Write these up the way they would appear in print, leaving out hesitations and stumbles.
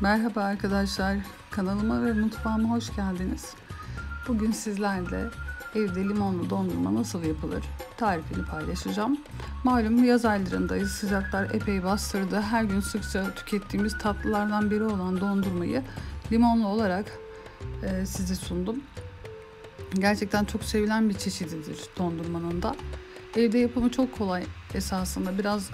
Merhaba arkadaşlar, kanalıma ve mutfağıma hoş geldiniz. Bugün sizlerle evde limonlu dondurma nasıl yapılır tarifini paylaşacağım. Malum yaz aylarındayız, sıcaklar epey bastırdı. Her gün sıkça tükettiğimiz tatlılardan biri olan dondurmayı limonlu olarak size sundum. Gerçekten çok sevilen bir çeşididir dondurmanın da. Evde yapımı çok kolay esasında, biraz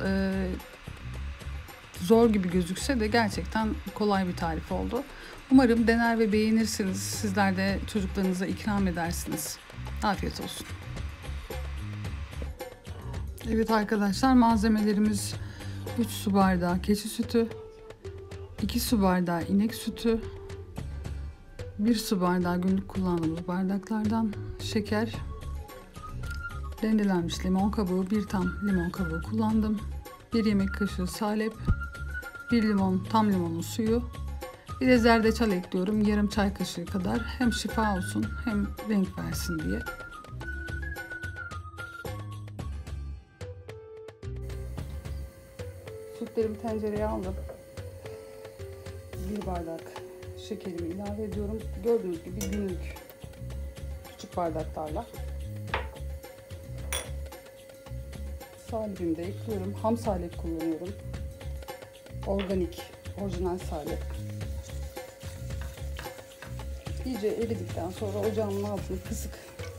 zor gibi gözükse de gerçekten kolay bir tarif oldu. Umarım dener ve beğenirsiniz. Sizler de çocuklarınıza ikram edersiniz. Afiyet olsun. Evet arkadaşlar, malzemelerimiz 3 su bardağı keçi sütü, 2 su bardağı inek sütü, 1 su bardağı günlük kullandığımız bardaklardan şeker, rendelenmiş limon kabuğu, bir tam limon kabuğu kullandım, 1 yemek kaşığı salep, 1 limon, tam limonun suyu, bir de zerdeçal ekliyorum, yarım çay kaşığı kadar, hem şifa olsun hem renk versin diye. Sütlerimi tencereye aldım. 1 bardak şekerimi ilave ediyorum. Gördüğünüz gibi günlük küçük bardaklarla. Salepimi de ekliyorum. Ham salep kullanıyorum. Organik, orijinal salep. İyice eridikten sonra ocağımın altını kısık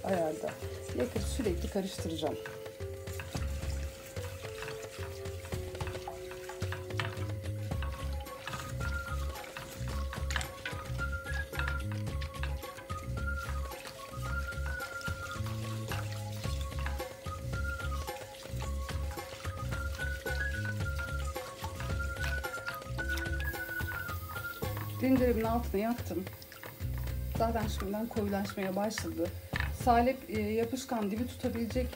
ayarda yakıp sürekli karıştıracağım. Tenceremin altını yaktım. Zaten şimdiden koyulaşmaya başladı. Salep yapışkan, dibi tutabilecek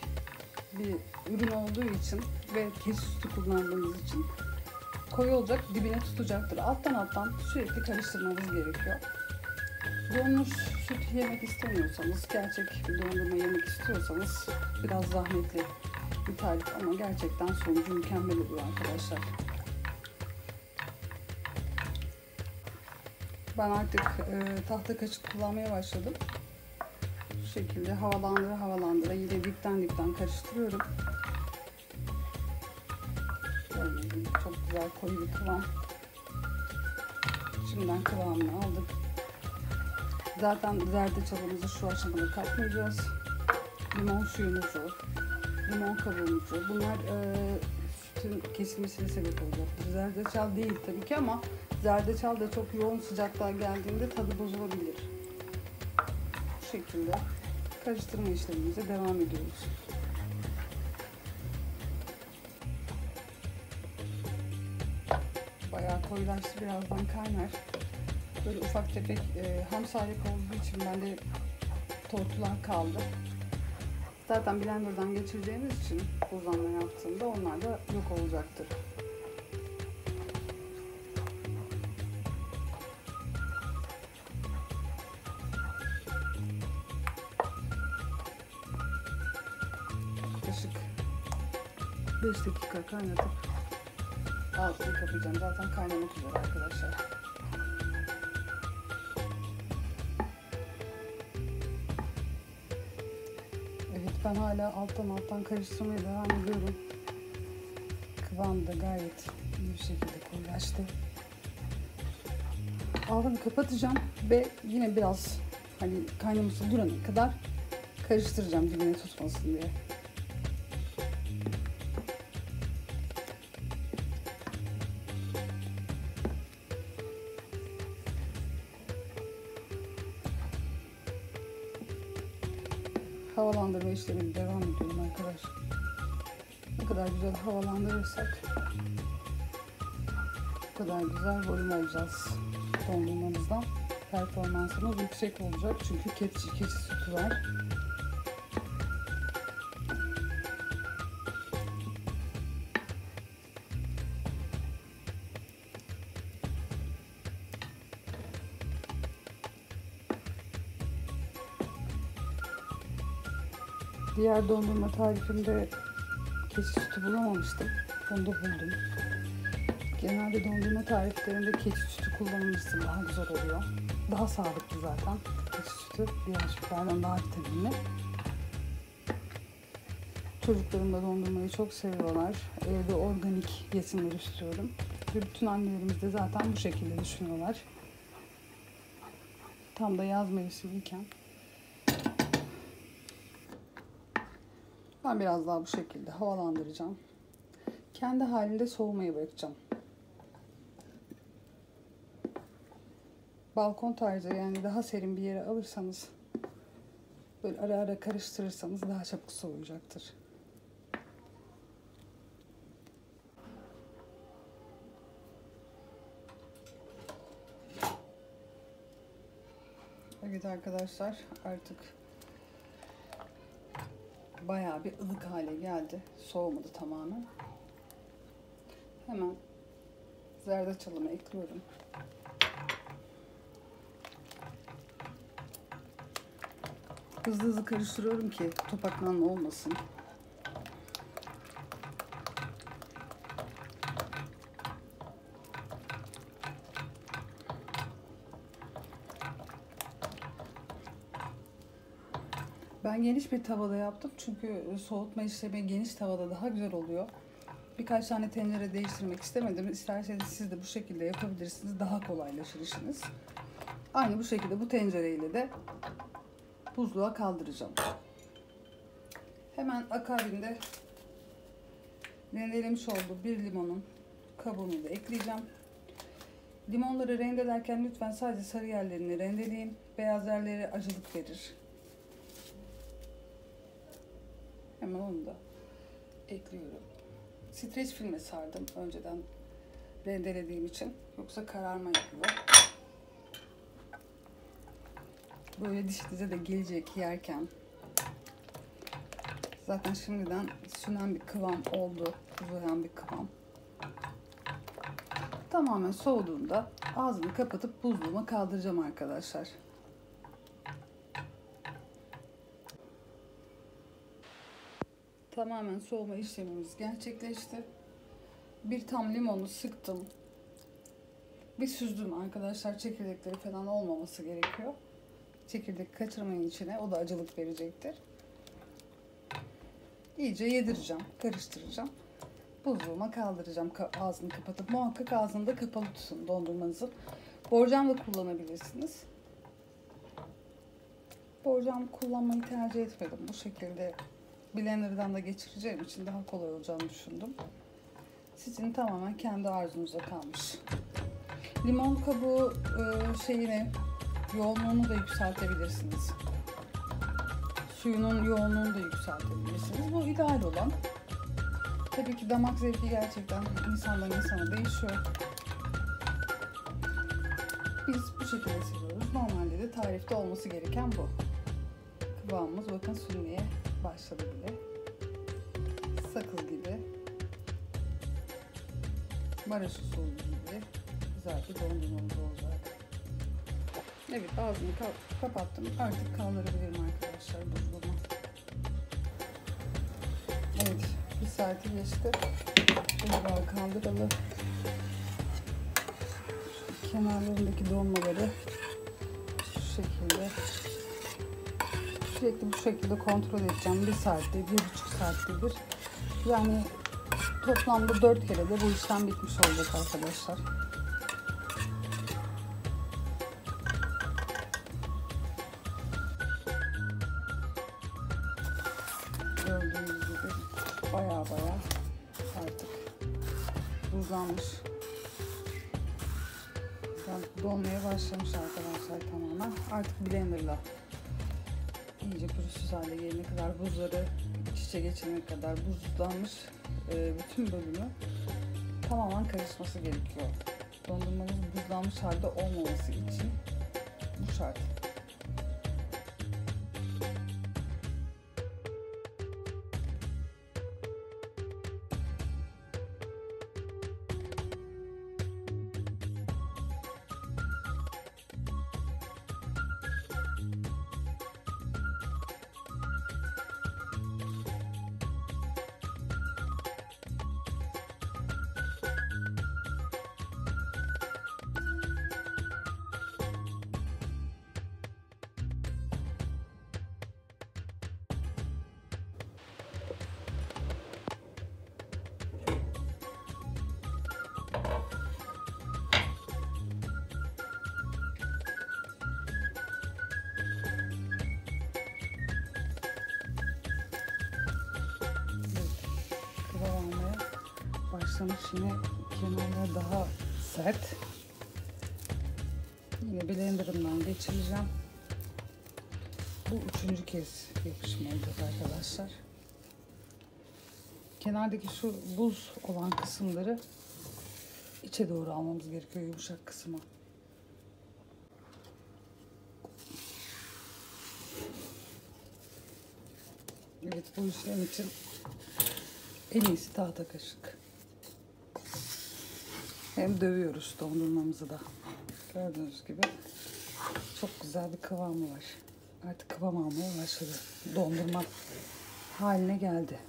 bir ürün olduğu için ve keçi sütü kullandığımız için koyu olacak, dibine tutacaktır. Alttan sürekli karıştırmamız gerekiyor. Donmuş süt yemek istemiyorsanız, gerçek bir dondurma yemek istiyorsanız biraz zahmetli bir tarif ama gerçekten sonucu mükemmel oluyor arkadaşlar. Ben artık tahta kaşık kullanmaya başladım. Şu şekilde havalandıra yine dipten karıştırıyorum. Çok güzel koyu bir kıvam. Şimdiden kıvamını aldık. Zaten zerdeçalımızı şu aşamada katmayacağız. Limon suyumuzu, limon kabuğumuzu, bunlar sütün kesilmesine sebep olacak. Zerdeçal değil tabii ki ama zerdeçal da çok yoğun sıcaklığa geldiğinde tadı bozulabilir. Bu şekilde karıştırma işlemimize devam ediyoruz. Bayağı koyulaştı, birazdan kaynar. Böyle ufak tefek ham salep olduğu için bende tortular kaldı. Zaten blenderdan geçireceğimiz için buzlanma yaptığında onlar da yok olacaktır. Yaklaşık 5 dakika kaynatıp ağzını kapayacağım. Zaten kaynamak üzere arkadaşlar. Evet, ben hala alttan karıştırmaya devam ediyorum. Kıvam da gayet iyi bir şekilde koyulaştı. Ağzını kapatacağım ve yine biraz hani kaynaması durana kadar karıştıracağım dibine tutmasın diye. Havalandırma işlemine devam ediyorum arkadaşlar. Ne kadar güzel havalandırırsak o kadar güzel volüm alacağız dondurmamızdan. Performansımız yüksek olacak çünkü keçi sütü var. Diğer dondurma tarifimde keçi sütü bulamamıştım. Onu da buldum. Genelde dondurma tariflerinde keçi sütü kullanılırsın, daha güzel oluyor. Daha sağlıklı zaten. Keçi sütü birazcık daha vitaminli. Çocuklarım da dondurmayı çok seviyorlar. Evde organik yesinler istiyorum. Ve bütün annelerimiz de zaten bu şekilde düşünüyorlar. Tam da yaz mevsimiyken. Ben biraz daha bu şekilde havalandıracağım. Kendi halinde soğumaya bırakacağım. Balkon tarzı, yani daha serin bir yere alırsanız, böyle ara ara karıştırırsanız daha çabuk soğuyacaktır. Evet arkadaşlar, artık bayağı bir ılık hale geldi. Soğumadı tamamen. Hemen zerdeçalımı ekliyorum. Hızlı hızlı karıştırıyorum ki topaklanma olmasın. Ben geniş bir tavada yaptım çünkü soğutma işlemi geniş tavada daha güzel oluyor. Birkaç tane tencere değiştirmek istemedim. İsterseniz siz de bu şekilde yapabilirsiniz. Daha kolaylaşır işiniz. Aynı bu şekilde bu tencereyle de buzluğa kaldıracağım. Hemen akabinde rendelemiş olduğum bir limonun kabuğunu da ekleyeceğim. Limonları rendelerken lütfen sadece sarı yerlerini rendeleyin. Beyaz yerleri acılık verir. Hemen onu da ekliyorum. Streç filme sardım önceden rendelediğim için. Yoksa kararma yapıyor. Böyle dişinize de gelecek yerken. Zaten şimdiden sünen bir kıvam oldu. Uzayan bir kıvam. Tamamen soğuduğunda ağzını kapatıp buzluğuma kaldıracağım arkadaşlar. Tamamen soğuma işlemimiz gerçekleşti. Bir tam limonu sıktım. Bir süzdüm arkadaşlar. Çekirdekleri falan olmaması gerekiyor. Çekirdek kaçırmayın içine. O da acılık verecektir. İyice yedireceğim. Karıştıracağım. Buzluğuma kaldıracağım. Ağzını kapatıp. Muhakkak ağzını da kapalı tutun dondurmanızın. Borcam da kullanabilirsiniz. Borcam kullanmayı tercih etmedim. Bu şekilde blenderdan da geçireceğim için daha kolay olacağını düşündüm. Sizin tamamen kendi arzunuza kalmış. Limon kabuğu şeyini, yoğunluğunu da yükseltebilirsiniz. Suyunun yoğunluğunu da yükseltebilirsiniz. Bu ideal olan. Tabii ki damak zevki gerçekten insandan insana değişiyor. Biz bu şekilde seviyoruz. Normalde de tarifte olması gereken bu. Kıvamımız bakın sürmeye başladı bile. Sakız gibi. Maraş usulü gibi. Güzel bir dondurmamız olacak. Evet, ağzını kapattım. Artık kaldırabilirim arkadaşlar buzluğuma. Evet, bir saati geçti. Buzluğa kaldıralım. Kenarlarındaki donmaları şu şekilde. Sürekli bu şekilde kontrol edeceğim. 1 saatte, 1,5 saatte bir. Yani toplamda 4 kere de bu işlem bitmiş olacak arkadaşlar. Gördüğünüz gibi baya artık buzlanmış. Donmaya başlamış arkadaşlar tamamen. Artık blenderla iyice pürüzsüz hale gelene kadar, buzları iç içe geçene kadar buzlanmış bütün bölümü tamamen karışması gerekiyor. Dondurmanız buzlanmış halde olmaması için bu şart. baksana şimdi kenarları daha sert. Yine blenderımdan geçireceğim. Bu üçüncü kez yapışma olacak arkadaşlar. Kenardaki şu buz olan kısımları içe doğru almamız gerekiyor, yumuşak kısma. Evet, bu işlem için en iyisi tahta kaşık. Hem dövüyoruz dondurmamızı da. Gördüğünüz gibi çok güzel bir kıvamı var. Artık kıvam almaya başladı. Dondurma haline geldi.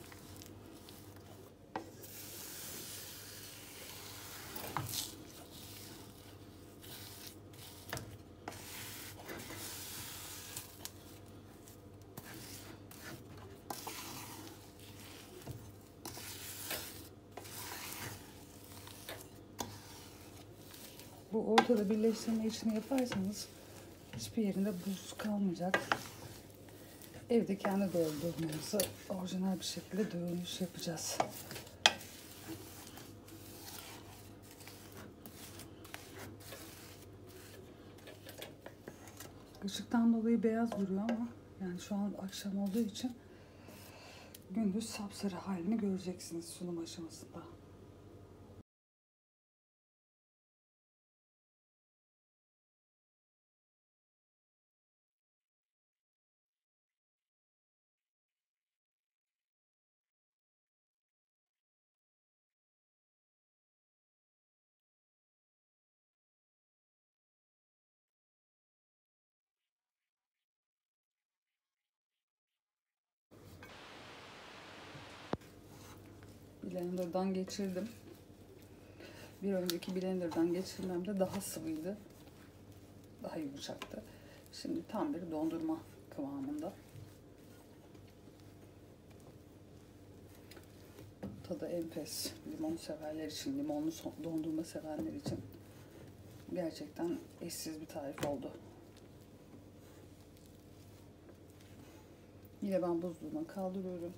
Bu ortada birleştirme işini yaparsanız hiçbir yerinde buz kalmayacak. Evde kendi doldurmamızı orijinal bir şekilde dönüş yapacağız. Işıktan dolayı beyaz duruyor ama yani şu an akşam olduğu için gündüz sapsarı halini göreceksiniz sunum aşamasında. Blender'dan geçirdim. Bir önceki blender'dan geçirmemde daha sıvıydı. Daha yumuşaktı. Şimdi tam bir dondurma kıvamında. Tadı enfes. Limon severler için, limonlu dondurma severler için gerçekten eşsiz bir tarif oldu. Yine ben buzluğuna kaldırıyorum.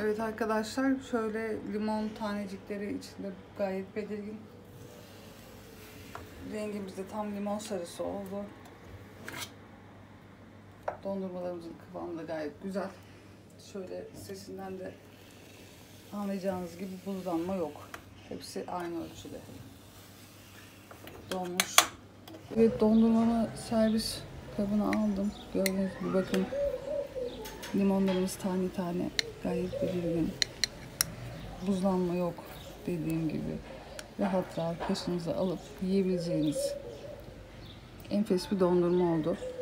Evet arkadaşlar, şöyle limon tanecikleri içinde gayet belirgin. Rengimiz de tam limon sarısı oldu. Dondurmalarımızın kıvamı da gayet güzel. Şöyle sesinden de anlayacağınız gibi buzlanma yok. Hepsi aynı ölçüde donmuş. Evet, dondurmamı servis kabına aldım. Gördüğünüz gibi bakın, limonlarımız tane tane. Gayet belirgin. Buzlanma yok dediğim gibi. Rahat rahat kaşınıza alıp yiyebileceğiniz enfes bir dondurma oldu.